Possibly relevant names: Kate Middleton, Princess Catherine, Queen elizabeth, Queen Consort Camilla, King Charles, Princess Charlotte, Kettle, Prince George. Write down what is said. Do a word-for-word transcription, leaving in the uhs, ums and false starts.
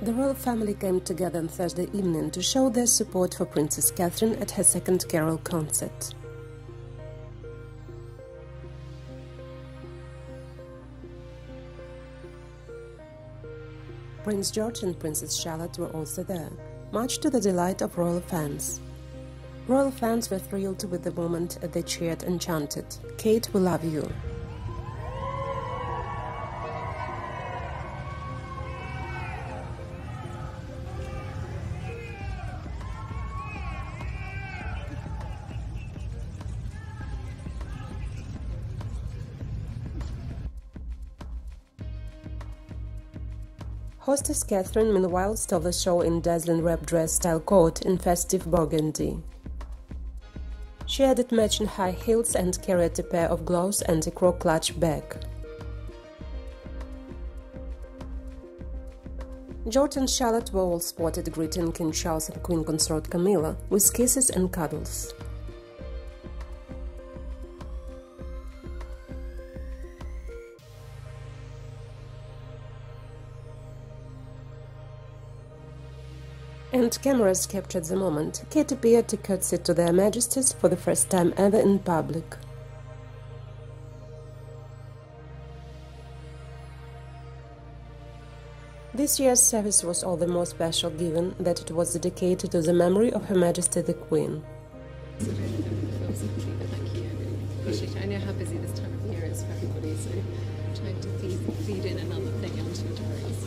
The royal family came together on Thursday evening to show their support for Princess Catherine at her second carol concert. Prince George and Princess Charlotte were also there, much to the delight of royal fans. Royal fans were thrilled with the moment they cheered and chanted, "Kate, we love you." Hostess Catherine, meanwhile, stole the show in dazzling wrap dress style coat in festive burgundy. She added matching high heels and carried a pair of gloves and a croc clutch bag. George and Charlotte were all spotted greeting King Charles and Queen Consort Camilla with kisses and cuddles. And cameras captured the moment. Kate appeared to curtsy to their majesties for the first time ever in public. This year's service was all the more special given that it was dedicated to the memory of Her Majesty the Queen. I know how busy this time of year is for everybody, so I tried to feed in another thing into it.